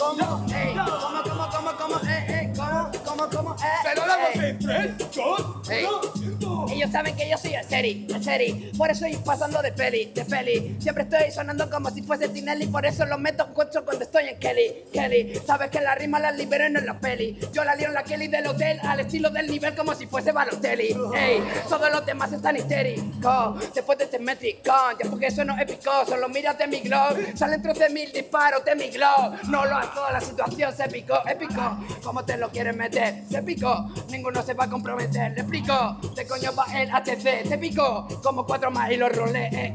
como, ey, como, se lo damos en 3, 2, 1. Ellos saben que yo soy el Seri, por eso ir pasando de peli, siempre estoy sonando como si fuese Tinelli, por eso lo meto en cuatro cuando estoy en Kelly, Kelly, sabes que la rima la libero y no en la peli, yo la lio en la Kelly del hotel al estilo del nivel como si fuese Balotelli, ey, todos los demás están histéricos, después de este metricón, ya porque eso no es épico, solo mírate mi glow, salen 13.000 disparos de mi glow, no lo hago, la situación se picó, épico, como te lo quieren meter, se picó, ninguno se va a comprometer, le explico, de coño va el HC, se picó, como 4 más y los rolé,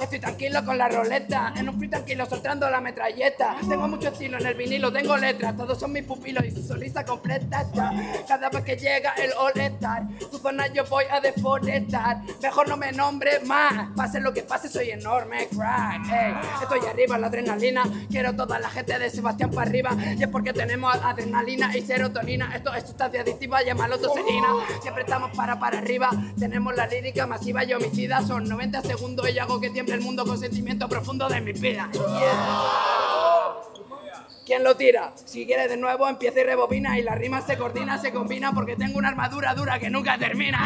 estoy tranquilo con la roleta, en un free tranquilo soltando la metralleta, tengo mucho estilo en el vinilo, tengo letras, todos son mis pupilos y su sonrisa completa está, cada vez que llega el All-Star, tu zona yo voy a deforestar, mejor no me nombre más, pase lo que pase soy enorme, crack, ey, estoy arriba la adrenalina, quiero toda la gente de Sebastián para arriba, y es porque tenemos adrenalina y serotonina, esto es sustancia adictiva, llámalo toxina, siempre estamos para arriba, tenemos la lírica masiva y homicida, son 90 segundos y hago que tiemble el mundo con sentimiento profundo de mi vida. ¿Quién lo tira? Si quieres de nuevo empieza y rebobina y la rima se coordina, se combina porque tengo una armadura dura que nunca termina.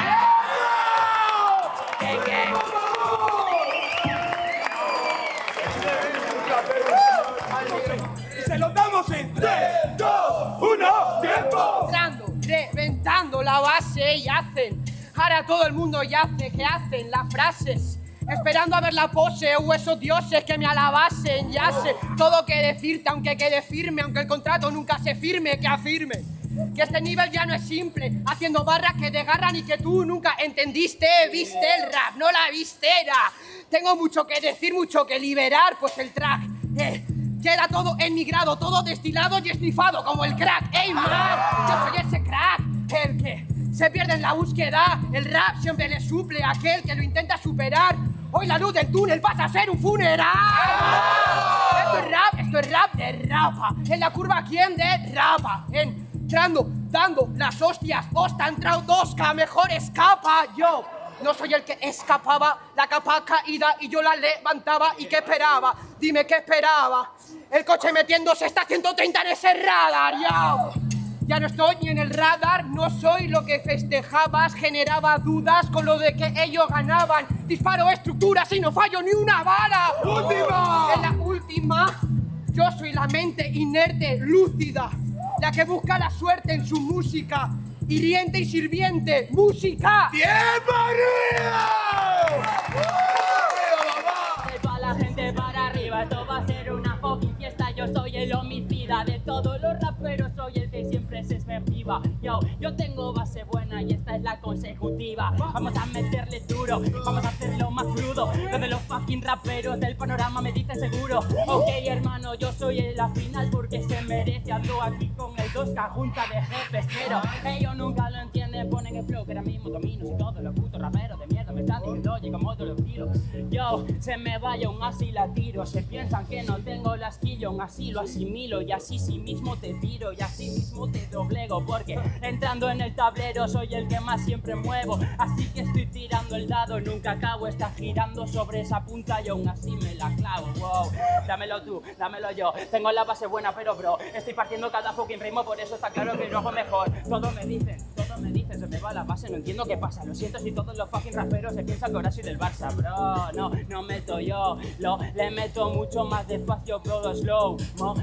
¡Se lo damos en 3, 2, 1, tiempo! Entrando, reventando la base y hacen. Ahora todo el mundo yace, ¿qué hacen? Las frases. Esperando a ver la pose o esos dioses que me alabasen, yace. Todo que decirte, aunque quede firme, aunque el contrato nunca se firme, que afirme. Que este nivel ya no es simple, haciendo barras que desgarran y que tú nunca entendiste, viste el rap, no la vistera. Tengo mucho que decir, mucho que liberar, pues el track, queda todo emigrado, todo destilado y esnifado como el crack. ¡Ey, man! Yo soy ese crack, el que se pierde en la búsqueda. El rap siempre le suple a aquel que lo intenta superar. Hoy la luz del túnel pasa a ser un funeral. Esto es rap de rapa. En la curva, ¿quién derrapa? Entrando, dando las hostias. Hosta, entrado Doshka, mejor escapa yo. No soy el que escapaba, la capa caída y yo la levantaba. ¿Y qué esperaba? Dime qué esperaba. El coche metiéndose está 130 en ese radar, ya. Ya no estoy ni en el radar, no soy lo que festejabas. Generaba dudas con lo de que ellos ganaban. Disparo estructuras y no fallo ni una bala. ¡Última! En la última, yo soy la mente inerte, lúcida. La que busca la suerte en su música. Hiriente y sirviente, música. ¡Tiempo arriba! De toda la gente para arriba, esto va a ser una fucking fiesta. Yo soy el homicida de todos los raperos, soy el que siempre se esmertiva. Yo tengo base buena y esta es la consecutiva. Vamos a meterle duro, vamos a hacerlo más crudo. Lo de los fucking raperos del panorama me dice seguro. Ok, hermano, yo soy en la final porque se merece. Ando aquí con el 2K junta de jefes, pero ellos nunca lo entienden. Ponen el flow que ahora mismo domino. Si todos los putos raperos de mierda me están diciendo, oye, como todos los tiros. Yo, se me vaya un así la tiro. Se piensan que no tengo las quillón, así lo asimilo y así sí mismo te tiro y así mismo te doblego, porque entrando en el tablero soy el que más siempre muevo, así que estoy tirando el dado, nunca acabo, está girando sobre esa punta y aún así me la clavo, wow, dámelo tú, dámelo yo, tengo la base buena pero bro, estoy partiendo cada fucking ritmo, por eso está claro que lo hago mejor, todos me dicen, se me va la base, no entiendo qué pasa, lo siento si todos los fucking raperos se piensan que ahora soy del Barça, bro, no meto yo, le meto mucho más despacio, bro, slow,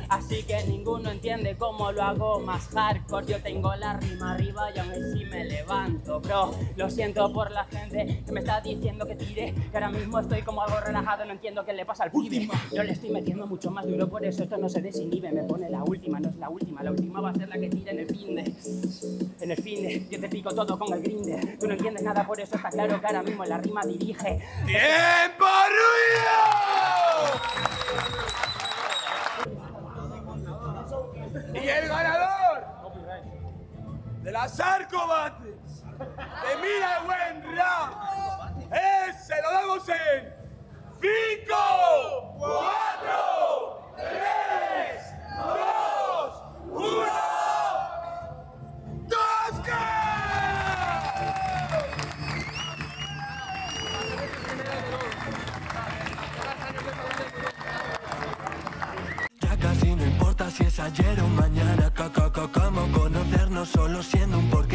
así que ninguno entiende cómo lo hago más hardcore, yo tengo la rima arriba y aún así me levanto, bro, lo siento por la gente que me está diciendo que tire, que ahora mismo estoy como algo relajado, no entiendo qué le pasa al pibe, yo le estoy metiendo mucho más duro, por eso esto no se desinhibe, me pone la última, no es la última va a ser la que tire en el finde, yo te pico todo con el grinder, tú no entiendes nada, por eso está claro que ahora mismo la rima dirige. ¡Tiempo, ruido! Y el ganador de las Arcobates de Mira Buen Rap es, se lo damos en 5, 4, 3, 2, 1. ¡DOSHKA! Ya casi no importa si es ayer o mañana. Cómo conocernos solo siendo un porqué.